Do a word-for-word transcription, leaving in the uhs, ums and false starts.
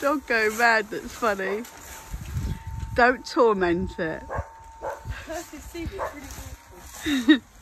dog go mad that's funny. Don't torment it. It's really awful.